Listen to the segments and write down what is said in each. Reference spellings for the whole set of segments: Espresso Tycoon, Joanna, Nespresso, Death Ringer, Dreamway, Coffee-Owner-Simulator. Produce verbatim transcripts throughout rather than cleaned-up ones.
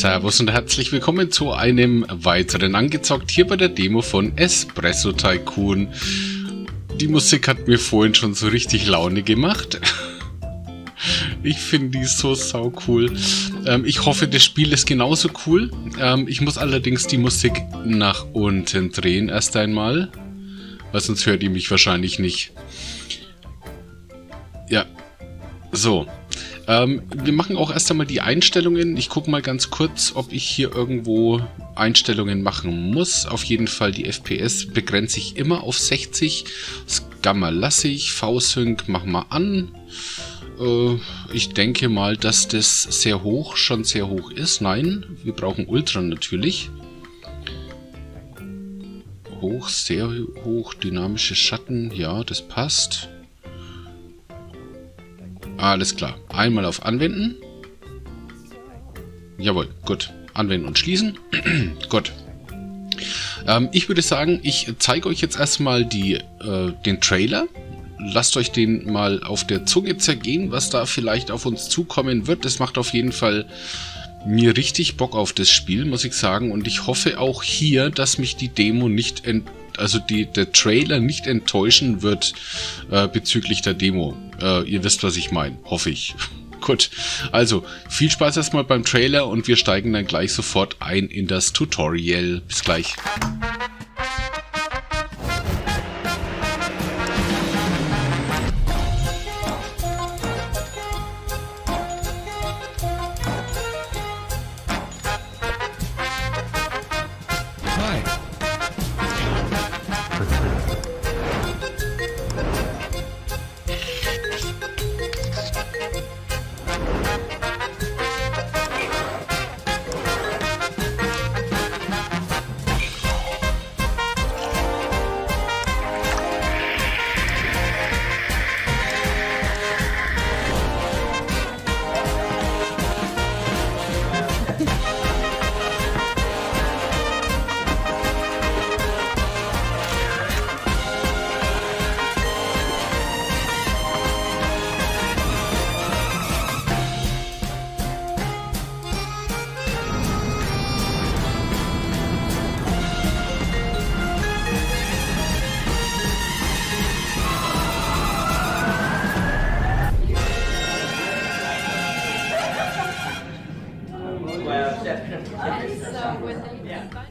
Servus und herzlich willkommen zu einem weiteren Angezockt hier bei der Demo von Espresso Tycoon. Die Musik hat mir vorhin schon so richtig Laune gemacht. Ich finde die so sau cool. Ähm, ich hoffe, das Spiel ist genauso cool. Ähm, ich muss allerdings die Musik nach unten drehen erst einmal, weil sonst hört ihr mich wahrscheinlich nicht. Ja, so. Ähm, wir machen auch erst einmal die Einstellungen. Ich gucke mal ganz kurz, ob ich hier irgendwo Einstellungen machen muss. Auf jeden Fall die F P S begrenze ich immer auf sechzig. Das Gamma lasse ich. V-Sync machen wir an. Äh, ich denke mal, dass das sehr hoch, schon sehr hoch ist. Nein, wir brauchen Ultra natürlich. Hoch, sehr hoch, dynamische Schatten. Ja, das passt. Alles klar. Einmal auf Anwenden. Jawohl, gut. Anwenden und schließen. Gut. Ähm, ich würde sagen, ich zeige euch jetzt erstmal die, äh, den Trailer. Lasst euch den mal auf der Zunge zergehen, was da vielleicht auf uns zukommen wird. Das macht auf jeden Fall mir richtig Bock auf das Spiel, muss ich sagen. Und ich hoffe auch hier, dass mich die Demo nicht ent also die, der Trailer nicht enttäuschen wird äh, bezüglich der Demo. Äh, ihr wisst, was ich meine, hoffe ich. Gut, also viel Spaß erstmal beim Trailer und wir steigen dann gleich sofort ein in das Tutorial. Bis gleich.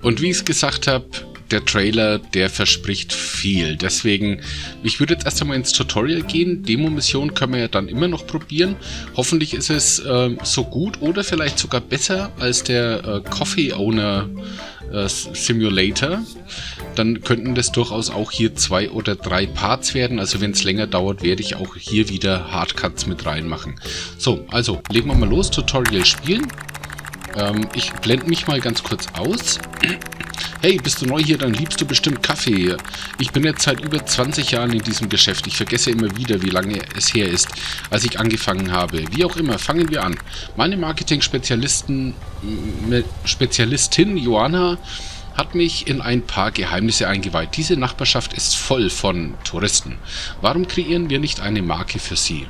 Und wie ich es gesagt habe, der Trailer, der verspricht viel. Deswegen, ich würde jetzt erst einmal ins Tutorial gehen. Demo-Mission können wir ja dann immer noch probieren. Hoffentlich ist es äh, so gut oder vielleicht sogar besser als der äh, Coffee-Owner-Simulator. Dann könnten das durchaus auch hier zwei oder drei Parts werden. Also wenn es länger dauert, werde ich auch hier wieder Hardcuts mit reinmachen. So, also legen wir mal los. Tutorial spielen. Ich blende mich mal ganz kurz aus. Hey, bist du neu hier, dann liebst du bestimmt Kaffee. Ich bin jetzt seit über zwanzig Jahren in diesem Geschäft. Ich vergesse immer wieder, wie lange es her ist, als ich angefangen habe. Wie auch immer, fangen wir an. Meine Marketing-Spezialistin Spezialistin Joanna hat mich in ein paar Geheimnisse eingeweiht. Diese Nachbarschaft ist voll von Touristen. Warum kreieren wir nicht eine Marke für sie?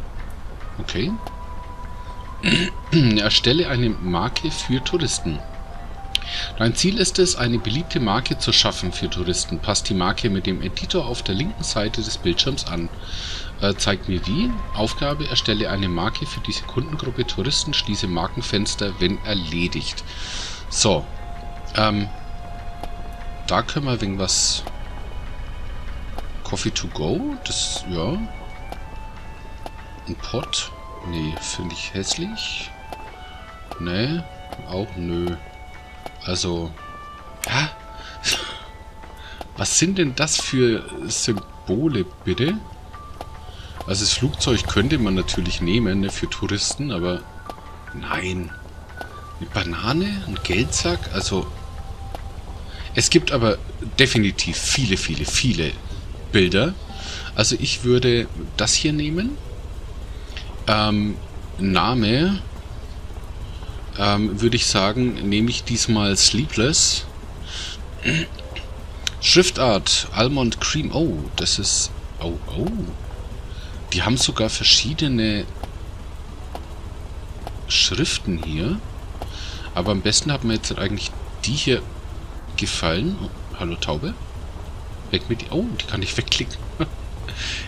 Okay. Erstelle eine Marke für Touristen. Dein Ziel ist es, eine beliebte Marke zu schaffen für Touristen. Passt die Marke mit dem Editor auf der linken Seite des Bildschirms an. Äh, zeigt mir wie. Aufgabe, erstelle eine Marke für diese Kundengruppe Touristen. Schließe Markenfenster, wenn erledigt. So. Ähm, da können wir wegen was... Coffee to go? Das, ja. Ein Pot. Nee, finde ich hässlich. Nee, auch nö. Also, ja. Was sind denn das für Symbole, bitte? Also das Flugzeug könnte man natürlich nehmen, ne, für Touristen, aber nein. Eine Banane, ein Geldsack, also... Es gibt aber definitiv viele, viele, viele Bilder. Also ich würde das hier nehmen. Ähm, Name, ähm, würde ich sagen, nehme ich diesmal Sleepless. Schriftart, Almond Cream, oh, das ist, oh, oh. Die haben sogar verschiedene Schriften hier. Aber am besten hat mir jetzt eigentlich die hier gefallen. Oh, hallo Taube. Weg mit die. Oh, die kann ich wegklicken.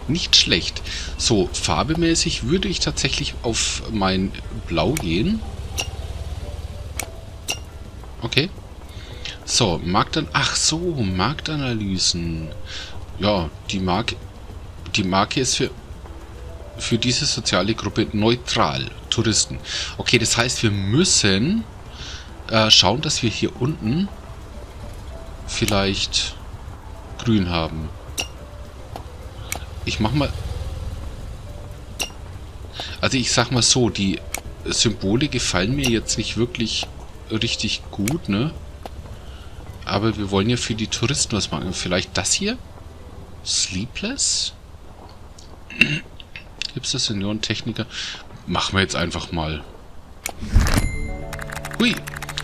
Nicht schlecht. So, farbemäßig würde ich tatsächlich auf mein Blau gehen. Okay. So, Marktan... Ach so, Marktanalysen. Ja, die Marke... Die Marke ist für... für diese soziale Gruppe neutral. Touristen. Okay, das heißt, wir müssen äh, schauen, dass wir hier unten vielleicht grün haben. Ich mach mal... Also ich sag mal so, die Symbole gefallen mir jetzt nicht wirklich richtig gut, ne? Aber wir wollen ja für die Touristen was machen. Vielleicht das hier? Sleepless? Hipster Seniorentechniker. Machen wir jetzt einfach mal. Hui.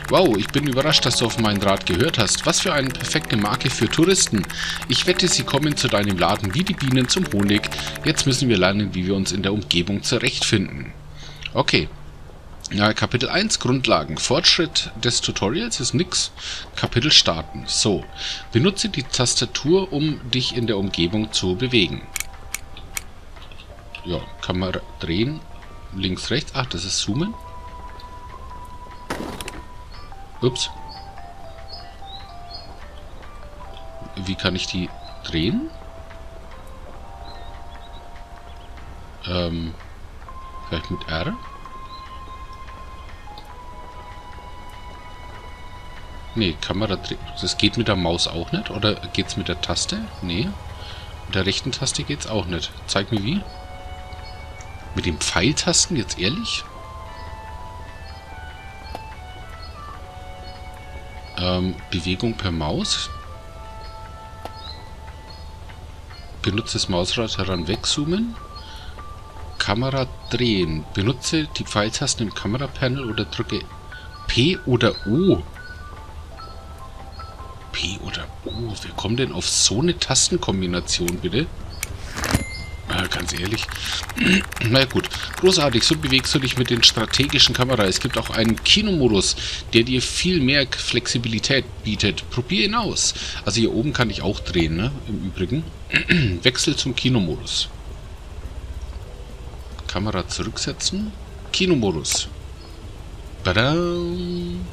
Wow, ich bin überrascht, dass du auf meinen Rat gehört hast. Was für eine perfekte Marke für Touristen. Ich wette, sie kommen zu deinem Laden wie die Bienen zum Honig. Jetzt müssen wir lernen, wie wir uns in der Umgebung zurechtfinden. Okay. Ja, Kapitel eins, Grundlagen. Fortschritt des Tutorials ist nix. Kapitel starten. So. Benutze die Tastatur, um dich in der Umgebung zu bewegen. Ja, kann man drehen. Links, rechts. Ach, das ist Zoomen. Ups. Wie kann ich die drehen? Ähm, vielleicht mit R? Nee, Kamera drehen. Das geht mit der Maus auch nicht. Oder geht's mit der Taste? Nee. Mit der rechten Taste geht's auch nicht. Zeig mir wie. Mit den Pfeiltasten, jetzt ehrlich? Ähm, Bewegung per Maus. Benutze das Mausrad heran, wegzoomen. Kamera drehen. Benutze die Pfeiltasten im Kamerapanel oder drücke P oder O. P oder O. Wer kommt denn auf so eine Tastenkombination, bitte? Ganz ehrlich. Na gut, großartig, so bewegst du dich mit den strategischen Kameras. Es gibt auch einen Kinomodus, der dir viel mehr Flexibilität bietet. Probier ihn aus. Also hier oben kann ich auch drehen, ne? Im Übrigen. Wechsel zum Kinomodus. Kamera zurücksetzen. Kinomodus. Badam.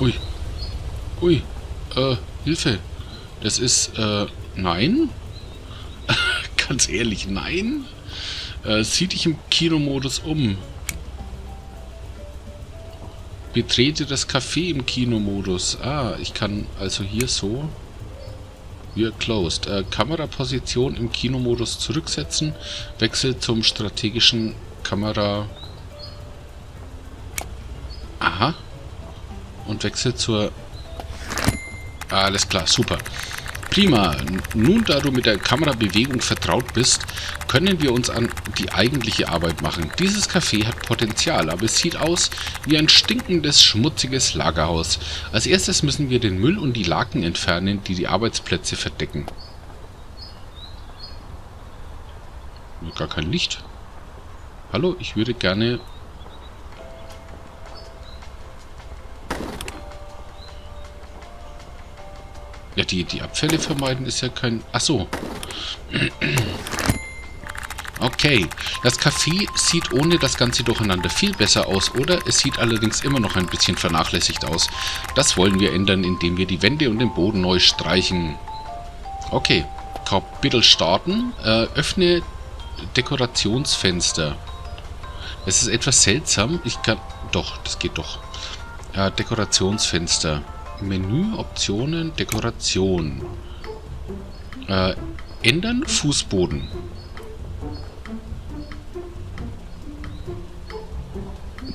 Ui. Ui. Äh, Hilfe. Das ist, äh... Nein. Ganz ehrlich, nein. Äh, sieh dich im Kinomodus um. Betrete das Café im Kinomodus. Ah, ich kann also hier so... We're closed. Äh, Kameraposition im Kinomodus zurücksetzen. Wechsel zum strategischen Kamera... Aha. Und Wechsel zur... Alles klar, super. Prima. Nun, da du mit der Kamerabewegung vertraut bist, können wir uns an die eigentliche Arbeit machen. Dieses Café hat Potenzial, aber es sieht aus wie ein stinkendes, schmutziges Lagerhaus. Als erstes müssen wir den Müll und die Laken entfernen, die die Arbeitsplätze verdecken. Gar kein Licht. Hallo, ich würde gerne... Ja, die, die Abfälle vermeiden ist ja kein... Ach so. Okay. Das Café sieht ohne das ganze Durcheinander viel besser aus, oder? Es sieht allerdings immer noch ein bisschen vernachlässigt aus. Das wollen wir ändern, indem wir die Wände und den Boden neu streichen. Okay. Kapitel starten. Äh, öffne Dekorationsfenster. Es ist etwas seltsam. Ich kann... Doch, das geht doch. Äh, Dekorationsfenster. Menü, Optionen, Dekoration. Äh, ändern, Fußboden.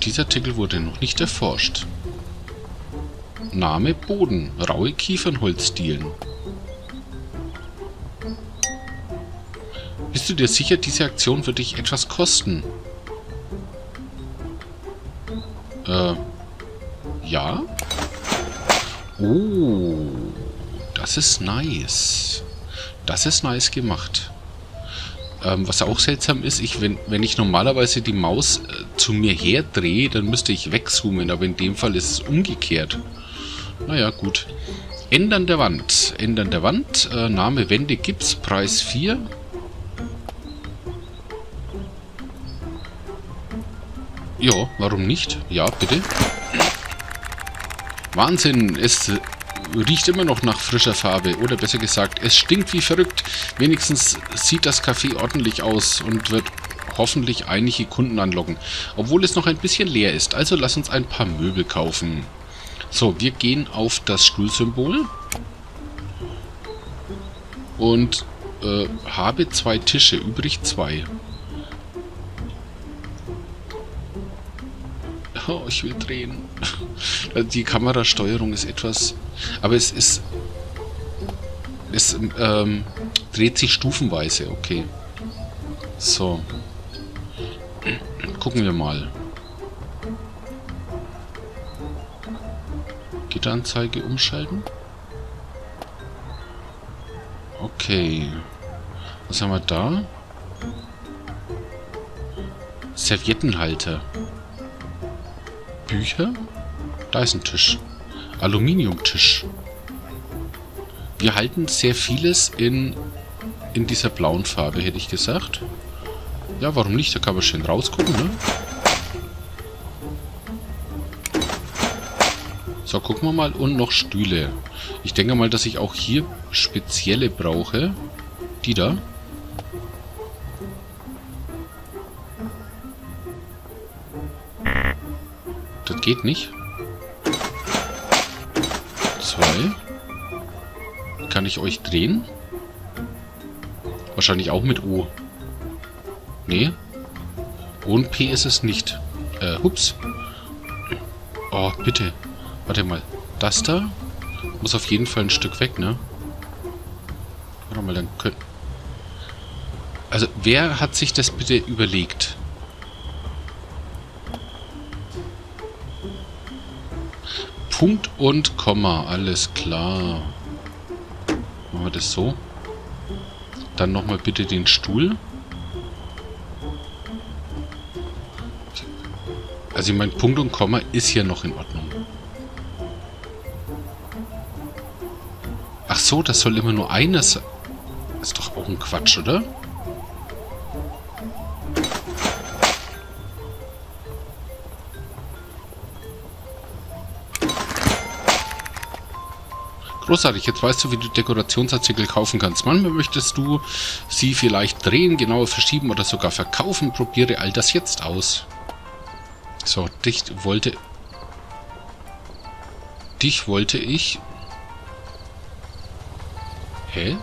Dieser Artikel wurde noch nicht erforscht. Name, Boden. Raue Kiefernholzdielen. Bist du dir sicher, diese Aktion wird dich etwas kosten? Äh, ja? Oh, das ist nice. Das ist nice gemacht. Ähm, was ja auch seltsam ist, ich, wenn, wenn ich normalerweise die Maus äh, zu mir herdrehe, dann müsste ich wegzoomen, aber in dem Fall ist es umgekehrt. Naja, gut. Ändern der Wand. Ändern der Wand. Äh, Name Wände gibt's. Preis vier. Ja, warum nicht? Ja, bitte. Wahnsinn, es riecht immer noch nach frischer Farbe. Oder besser gesagt, es stinkt wie verrückt. Wenigstens sieht das Café ordentlich aus und wird hoffentlich einige Kunden anlocken. Obwohl es noch ein bisschen leer ist. Also lass uns ein paar Möbel kaufen. So, wir gehen auf das Stuhlsymbol. Und äh, habe zwei Tische, übrig zwei. Oh, ich will drehen. Die Kamerasteuerung ist etwas... Aber es ist... Es ähm, dreht sich stufenweise, okay. So. Gucken wir mal. Gitteranzeige umschalten. Okay. Was haben wir da? Serviettenhalter. Bücher. Da ist ein Tisch. Aluminiumtisch. Wir halten sehr vieles in, in dieser blauen Farbe, hätte ich gesagt. Ja, warum nicht? Da kann man schön rausgucken, ne? So, gucken wir mal. Und noch Stühle. Ich denke mal, dass ich auch hier spezielle brauche. Die da. Das geht nicht. Zwei. Kann ich euch drehen? Wahrscheinlich auch mit O. Nee. Ohne P ist es nicht. Äh, ups. Oh, bitte. Warte mal. Das da muss auf jeden Fall ein Stück weg, ne? Warte mal, dann können... Also, wer hat sich das bitte überlegt? Punkt und Komma, alles klar. Machen wir das so. Dann nochmal bitte den Stuhl. Also ich meine, Punkt und Komma ist hier noch in Ordnung. Ach so, das soll immer nur eines sein. Ist doch auch ein Quatsch, oder? Großartig, jetzt weißt du, wie du Dekorationsartikel kaufen kannst. Manchmal möchtest du sie vielleicht drehen, genauer verschieben oder sogar verkaufen. Probiere all das jetzt aus. So, dich wollte... Dich wollte ich... Hä?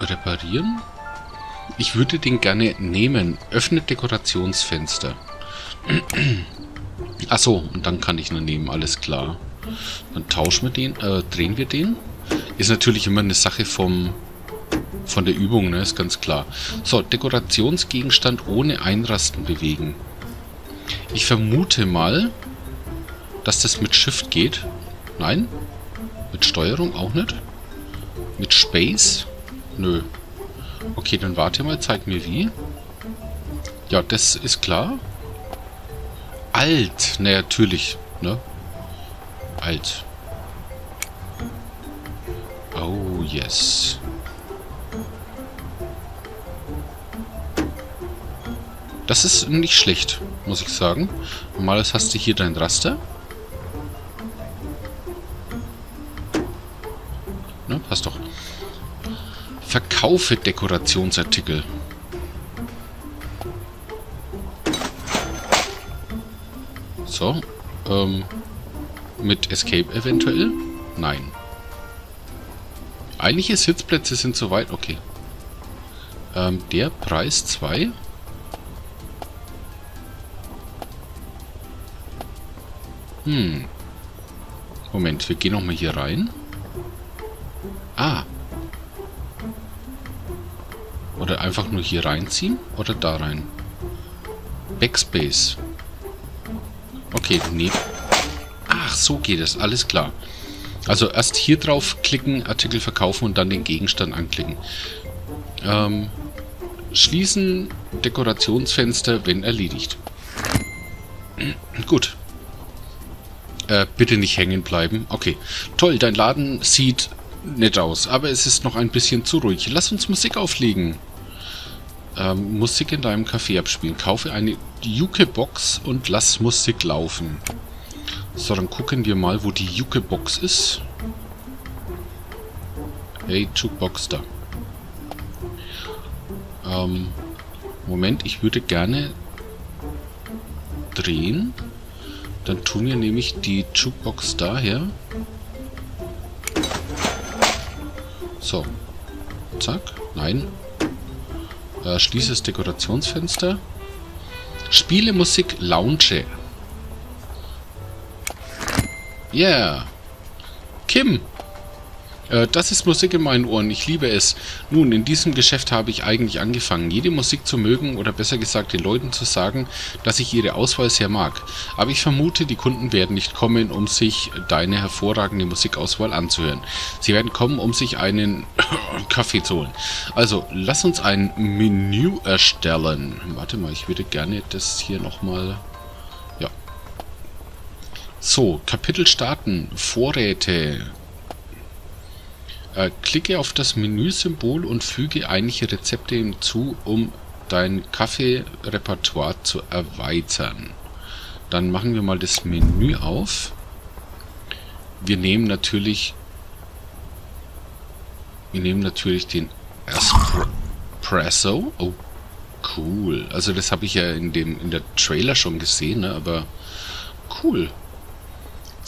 Reparieren? Ich würde den gerne nehmen. Öffnet Dekorationsfenster. Achso, und dann kann ich nur nehmen, alles klar. Dann tauschen wir den, äh, drehen wir den. Ist natürlich immer eine Sache vom, von der Übung, ne, ist ganz klar. So, Dekorationsgegenstand ohne Einrasten bewegen. Ich vermute mal, dass das mit Shift geht. Nein? Mit Steuerung auch nicht? Mit Space? Nö. Okay, dann warte mal, zeig mir wie. Ja, das ist klar. Alt, na natürlich, ne? Alt. Oh, yes. Das ist nicht schlecht, muss ich sagen. Normalerweise hast du hier dein Raster. Ne, passt doch. Verkaufe Dekorationsartikel. So, ähm, mit Escape eventuell? Nein. Eigentliche Sitzplätze sind soweit, okay. Ähm, der Preis zwei. Hm. Moment, wir gehen nochmal hier rein. Ah. Oder einfach nur hier reinziehen oder da rein. Backspace. Okay, nee. Ach, so geht es. Alles klar. Also erst hier drauf klicken, Artikel verkaufen und dann den Gegenstand anklicken. Ähm, schließen, Dekorationsfenster, wenn erledigt. Gut. Äh, bitte nicht hängen bleiben. Okay. Toll, dein Laden sieht nett aus, aber es ist noch ein bisschen zu ruhig. Lass uns Musik auflegen. Ähm, Musik in deinem Café abspielen. Kaufe eine Jukebox und lass Musik laufen. So, dann gucken wir mal, wo die Jukebox ist. Hey, Jukebox da. Ähm, Moment, ich würde gerne drehen. Dann tun wir nämlich die Jukebox daher. So. Zack. Nein. Äh, schließe das Dekorationsfenster. Spiele Musik Lounge. Yeah. Kim. Äh, das ist Musik in meinen Ohren. Ich liebe es. Nun, in diesem Geschäft habe ich eigentlich angefangen, jede Musik zu mögen oder besser gesagt den Leuten zu sagen, dass ich ihre Auswahl sehr mag. Aber ich vermute, die Kunden werden nicht kommen, um sich deine hervorragende Musikauswahl anzuhören. Sie werden kommen, um sich einen Kaffee zu holen. Also, lass uns ein Menü erstellen. Warte mal, ich würde gerne das hier nochmal... Ja. So, Kapitel starten. Vorräte. Klicke auf das Menüsymbol und füge einige Rezepte hinzu, um dein Kaffee-Repertoire zu erweitern. Dann machen wir mal das Menü auf. Wir nehmen natürlich, wir nehmen natürlich den Espresso. Oh, cool. Also das habe ich ja in dem in der Trailer schon gesehen, ne? Aber cool.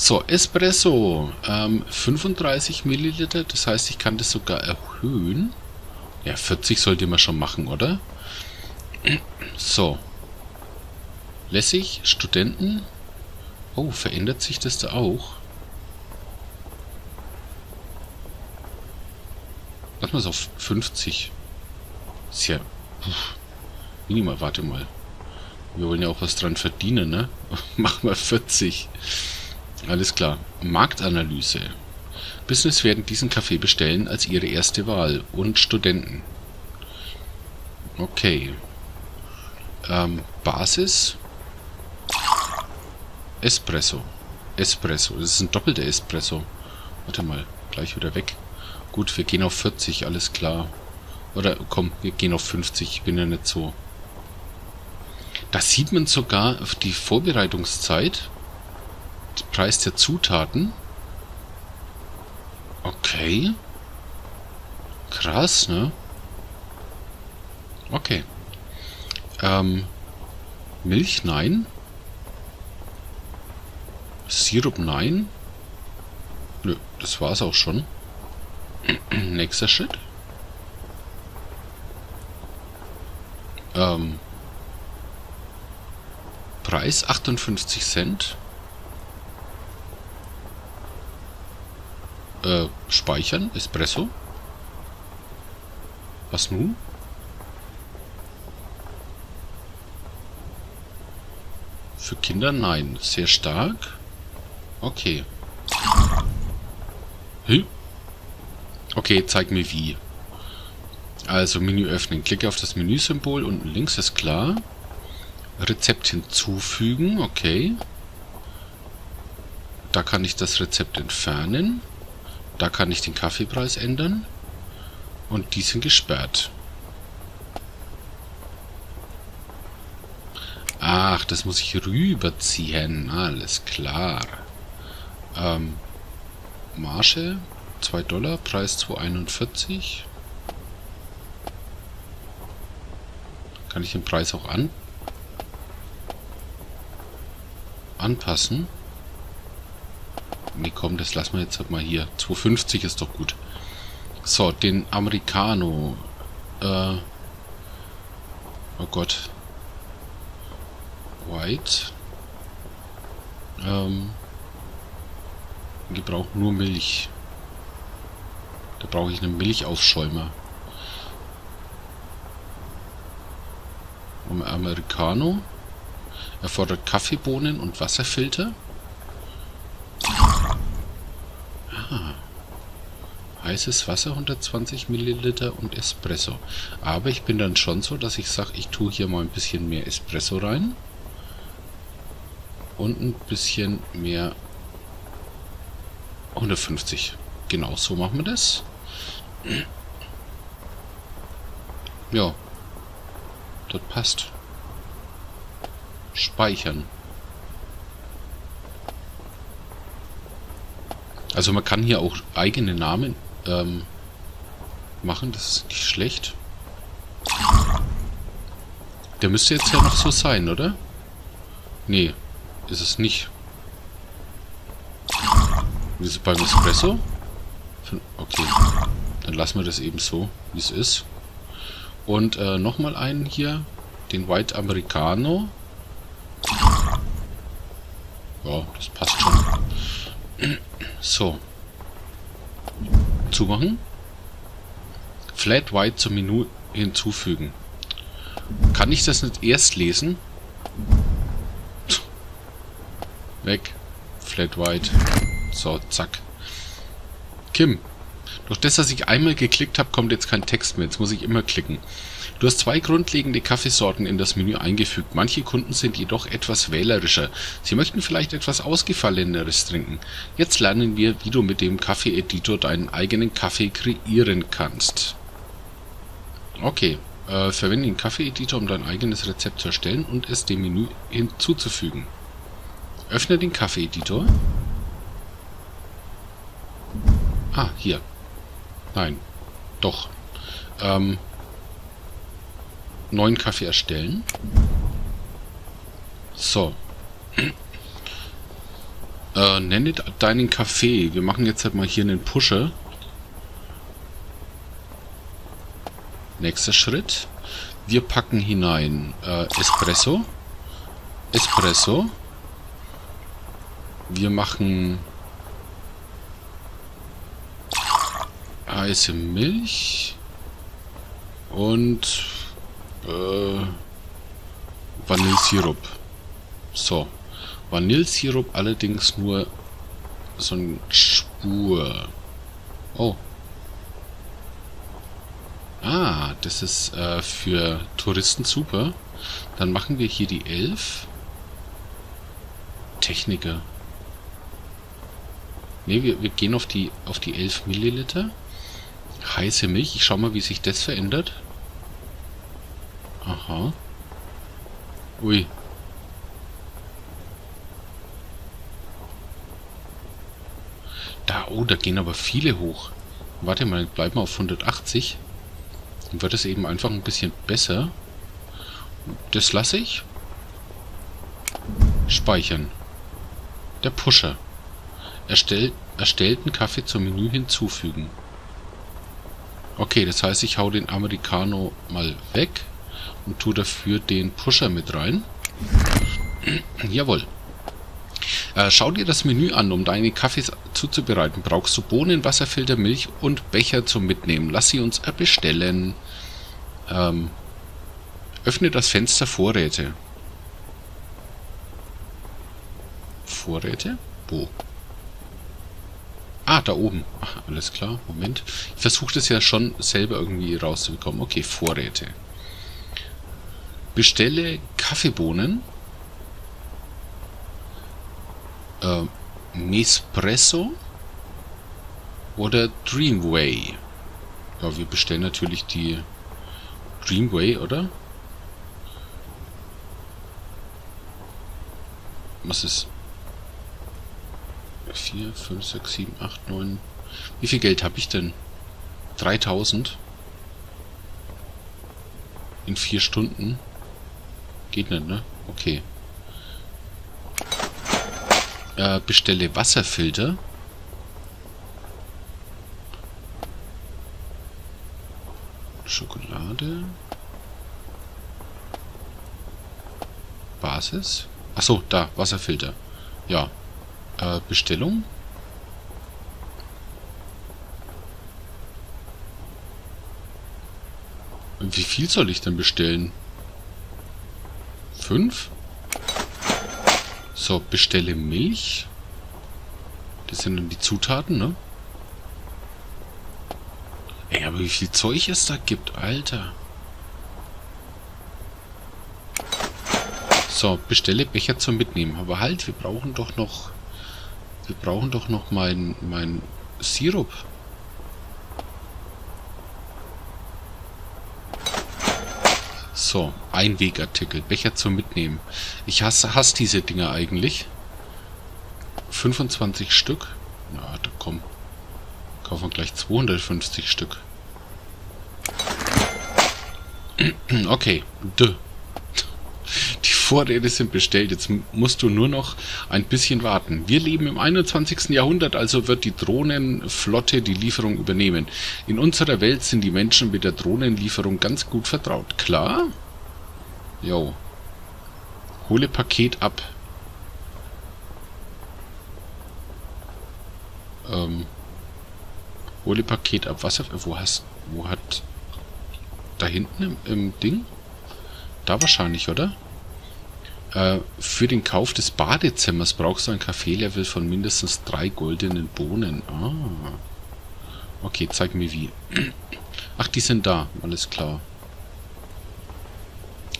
So, Espresso, ähm, fünfunddreißig Milliliter, das heißt, ich kann das sogar erhöhen. Ja, vierzig sollte man schon machen, oder? So. Lässig, Studenten. Oh, verändert sich das da auch? Lass mal es auf fünfzig. Ist ja... Pff, minimal, warte mal. Wir wollen ja auch was dran verdienen, ne? Mach mal vierzig. Alles klar. Marktanalyse. Business werden diesen Kaffee bestellen als ihre erste Wahl. Und Studenten. Okay. Ähm, Basis. Espresso. Espresso. Das ist ein doppelter Espresso. Warte mal. Gleich wieder weg. Gut, wir gehen auf vierzig. Alles klar. Oder komm, wir gehen auf fünfzig. Ich bin ja nicht so... Da sieht man sogar auf die Vorbereitungszeit... Preis der Zutaten. Okay. Krass, ne? Okay. Ähm, Milch, nein. Sirup, nein. Nö, das war's auch schon. Nächster Schritt. Ähm, Preis achtundfünfzig Cent. Äh, speichern, Espresso. Was nun? Für Kinder nein. Sehr stark. Okay. Hä? Okay, zeig mir wie. Also Menü öffnen. Klicke auf das Menüsymbol unten links, ist klar. Rezept hinzufügen. Okay. Da kann ich das Rezept entfernen. Da kann ich den Kaffeepreis ändern. Und die sind gesperrt. Ach, das muss ich rüberziehen. Alles klar. Ähm, Marge zwei Dollar, Preis zwei einundvierzig. Kann ich den Preis auch an anpassen? Nee, komm, das lassen wir jetzt halt mal hier. zwei fünfzig ist doch gut. So, den Americano. Äh, oh Gott. White. Ähm, Gebraucht nur Milch. Da brauche ich einen Milchaufschäumer. Und Americano. Erfordert Kaffeebohnen und Wasserfilter. Aha. Heißes Wasser, hundertzwanzig Milliliter und Espresso. Aber ich bin dann schon so, dass ich sage, ich tue hier mal ein bisschen mehr Espresso rein. Und ein bisschen mehr. hundertfünfzig. Genau so machen wir das. Ja. Das passt. Speichern. Also man kann hier auch eigene Namen ähm, machen. Das ist nicht schlecht. Der müsste jetzt ja noch so sein, oder? Nee, ist es nicht. Wie ist es beim Espresso? Okay, dann lassen wir das eben so, wie es ist. Und äh, nochmal einen hier. Den White Americano. Ja, das passt schon. So. Zumachen. Flat White zum Menü hinzufügen. Kann ich das nicht erst lesen? Weg. Flat White. So, zack. Kim. Durch das, dass ich einmal geklickt habe, kommt jetzt kein Text mehr. Jetzt muss ich immer klicken. Du hast zwei grundlegende Kaffeesorten in das Menü eingefügt. Manche Kunden sind jedoch etwas wählerischer. Sie möchten vielleicht etwas Ausgefalleneres trinken. Jetzt lernen wir, wie du mit dem Kaffee-Editor deinen eigenen Kaffee kreieren kannst. Okay, äh, verwende den Kaffee-Editor, um dein eigenes Rezept zu erstellen und es dem Menü hinzuzufügen. Öffne den Kaffee-Editor. Ah, hier. Nein, doch. Ähm, neuen Kaffee erstellen. So. Äh, nenne deinen Kaffee. Wir machen jetzt halt mal hier einen Pusher. Nächster Schritt. Wir packen hinein äh, Espresso. Espresso. Wir machen heiße Milch und äh, Vanillesirup. So, Vanillesirup allerdings nur so eine Spur. Oh. Ah, das ist äh, für Touristen super. Dann machen wir hier die elf. Techniker. Ne, wir, wir gehen auf die, auf die elf Milliliter. Heiße Milch. Ich schau mal, wie sich das verändert. Aha. Ui. Da, oh, da gehen aber viele hoch. Warte mal, bleiben wir auf hundertachtzig. Dann wird es eben einfach ein bisschen besser. Das lasse ich. Speichern. Der Pusher. Erstell, erstellten Kaffee zum Menü hinzufügen. Okay, das heißt, ich hau den Americano mal weg und tue dafür den Pusher mit rein. Jawohl. Äh, schau dir das Menü an, um deine Kaffees zuzubereiten. Brauchst du Bohnen, Wasserfilter, Milch und Becher zum Mitnehmen. Lass sie uns bestellen. Ähm, öffne das Fenster Vorräte. Vorräte? Wo? Ah, da oben. Ach, alles klar. Moment. Ich versuche das ja schon selber irgendwie rauszubekommen. Okay, Vorräte. Bestelle Kaffeebohnen. Äh, Nespresso. Oder Dreamway. Ja, wir bestellen natürlich die Dreamway, oder? Was ist... vier, fünf, sechs, sieben, acht, neun. Wie viel Geld habe ich denn? dreitausend. In vier Stunden. Geht nicht, ne? Okay. Äh, bestelle Wasserfilter. Schokolade. Basis. Achso, da, Wasserfilter. Ja. Bestellung. Und wie viel soll ich denn bestellen? Fünf? So, bestelle Milch. Das sind dann die Zutaten, ne? Aber wie viel Zeug es da gibt, Alter. So, bestelle Becher zum Mitnehmen. Aber halt, wir brauchen doch noch... Wir brauchen doch noch meinen mein Sirup. So, Einwegartikel. Becher zum Mitnehmen. Ich hasse, hasse diese Dinger eigentlich. fünfundzwanzig Stück. Na, da komm. Kaufen wir gleich zweihundertfünfzig Stück. Okay. D. Die Vorräte sind bestellt. Jetzt musst du nur noch ein bisschen warten. Wir leben im einundzwanzigsten Jahrhundert, also wird die Drohnenflotte die Lieferung übernehmen. In unserer Welt sind die Menschen mit der Drohnenlieferung ganz gut vertraut. Klar? Jo. Hole Paket ab. Ähm. Hole Paket ab. Was? Wo hast... Wo hat... Da hinten im, im Ding? Da wahrscheinlich, oder? Äh, für den Kauf des Badezimmers brauchst du ein Kaffee-Level von mindestens drei goldenen Bohnen. Ah. Okay, zeig mir wie. Ach, die sind da. Alles klar.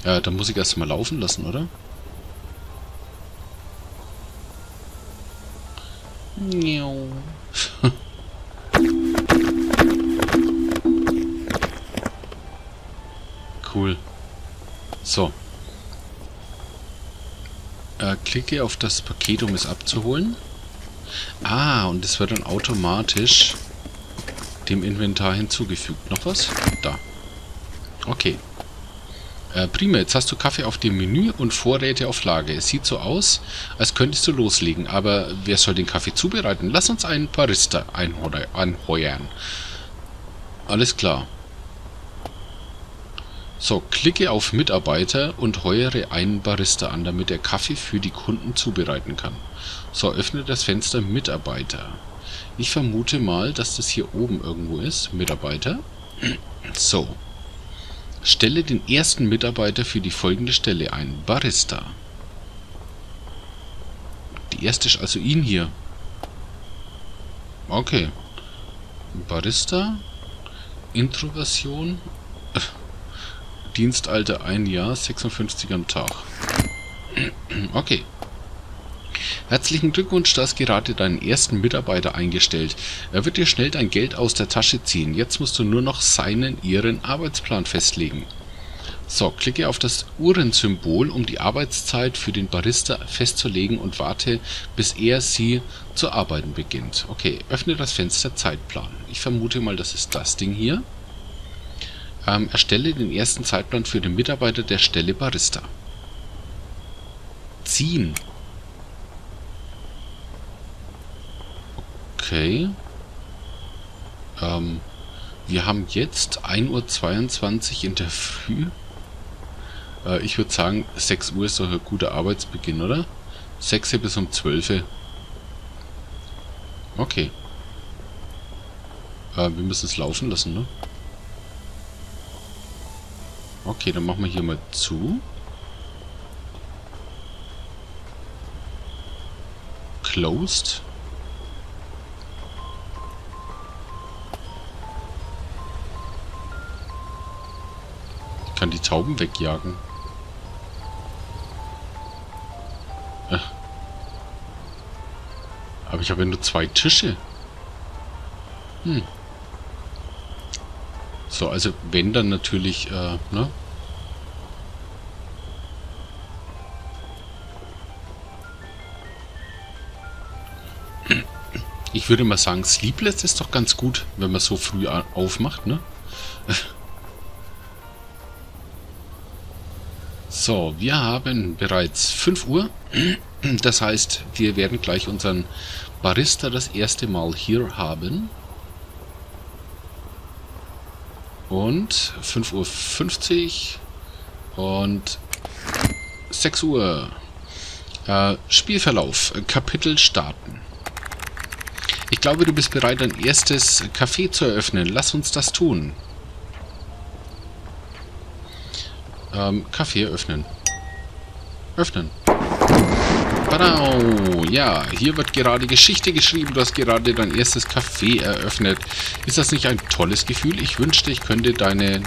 Ja, äh, dann muss ich erst mal laufen lassen, oder? Miau. Cool. So. Äh, klicke auf das Paket, um es abzuholen. Ah, und es wird dann automatisch dem Inventar hinzugefügt. Noch was? Da. Okay. Äh, prima, jetzt hast du Kaffee auf dem Menü und Vorräte auf Lager. Es sieht so aus, als könntest du loslegen. Aber wer soll den Kaffee zubereiten? Lass uns einen Barista anheuern. Alles klar. So, klicke auf Mitarbeiter und heuere einen Barista an, damit er Kaffee für die Kunden zubereiten kann. So, öffne das Fenster Mitarbeiter. Ich vermute mal, dass das hier oben irgendwo ist. Mitarbeiter. So. Stelle den ersten Mitarbeiter für die folgende Stelle ein. Barista. Die erste ist also ihn hier. Okay. Barista. Introversion. Dienstalter ein Jahr, sechsundfünfzig am Tag. Okay. Herzlichen Glückwunsch, du hast gerade deinen ersten Mitarbeiter eingestellt. Er wird dir schnell dein Geld aus der Tasche ziehen. Jetzt musst du nur noch seinen, ihren Arbeitsplan festlegen. So, klicke auf das Uhrensymbol, um die Arbeitszeit für den Barista festzulegen und warte, bis er sie zu arbeiten beginnt. Okay, öffne das Fenster Zeitplan. Ich vermute mal, das ist das Ding hier. Ähm, erstelle den ersten Zeitplan für den Mitarbeiter der Stelle Barista. Ziehen. Okay. Ähm, wir haben jetzt ein Uhr zweiundzwanzig in der Früh. Äh, ich würde sagen, sechs Uhr ist doch ein guter Arbeitsbeginn, oder? sechs Uhr bis um zwölf Uhr. Okay. Äh, wir müssen es laufen lassen, ne? Okay, dann machen wir hier mal zu. Closed. Ich kann die Tauben wegjagen. Ach. Aber ich habe ja nur zwei Tische. Hm. So, also wenn dann natürlich, äh, ne? Ich würde mal sagen, Sleepless ist doch ganz gut, wenn man so früh aufmacht, ne? So, wir haben bereits fünf Uhr. Das heißt, wir werden gleich unseren Barista das erste Mal hier haben. Und fünf Uhr fünfzig und sechs Uhr. Äh, Spielverlauf. Kapitel starten. Ich glaube, du bist bereit, dein erstes Café zu eröffnen. Lass uns das tun. Ähm, Café öffnen. Öffnen. Badau. Ja, hier wird gerade Geschichte geschrieben. Du hast gerade dein erstes Café eröffnet. Ist das nicht ein tolles Gefühl? Ich wünschte, ich könnte deine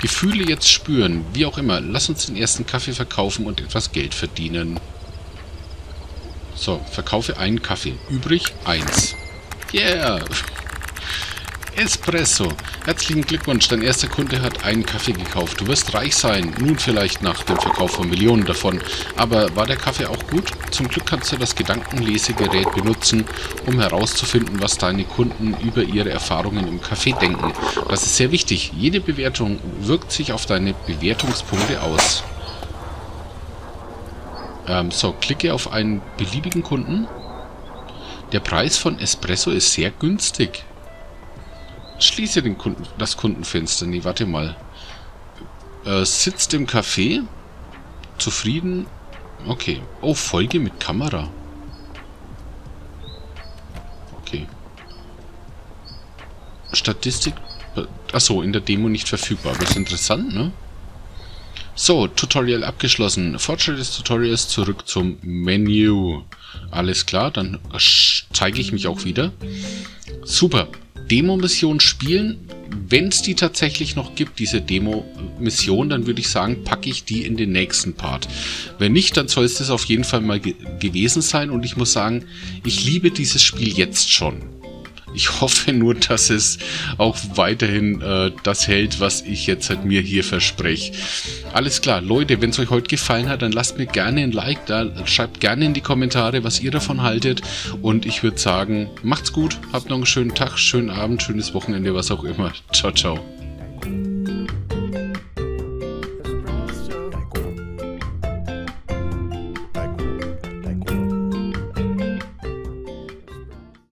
Gefühle jetzt spüren. Wie auch immer, lass uns den ersten Kaffee verkaufen und etwas Geld verdienen. So, verkaufe einen Kaffee. Übrig eins. Yeah! Espresso. Herzlichen Glückwunsch, dein erster Kunde hat einen Kaffee gekauft. Du wirst reich sein, nun vielleicht nach dem Verkauf von Millionen davon. Aber war der Kaffee auch gut? Zum Glück kannst du das Gedankenlesegerät benutzen, um herauszufinden, was deine Kunden über ihre Erfahrungen im Kaffee denken. Das ist sehr wichtig. Jede Bewertung wirkt sich auf deine Bewertungspunkte aus. Ähm, so, klicke auf einen beliebigen Kunden. Der Preis von Espresso ist sehr günstig. Schließe den Kunden, das Kundenfenster. Nee, warte mal. Äh, sitzt im Café. Zufrieden. Okay. Oh, Folge mit Kamera. Okay. Statistik. Achso, in der Demo nicht verfügbar. Das ist interessant, ne? So, Tutorial abgeschlossen. Fortschritt des Tutorials, zurück zum Menü. Alles klar, dann zeige ich mich auch wieder. Super. Demo-Mission spielen. Wenn es die tatsächlich noch gibt, diese Demo-Mission, dann würde ich sagen, packe ich die in den nächsten Part. Wenn nicht, dann soll es das auf jeden Fall mal ge- gewesen sein. Und ich muss sagen, ich liebe dieses Spiel jetzt schon. Ich hoffe nur, dass es auch weiterhin äh, das hält, was ich jetzt halt mir hier verspreche. Alles klar, Leute, wenn es euch heute gefallen hat, dann lasst mir gerne ein Like da, schreibt gerne in die Kommentare, was ihr davon haltet. Und ich würde sagen, macht's gut, habt noch einen schönen Tag, schönen Abend, schönes Wochenende, was auch immer. Ciao, ciao.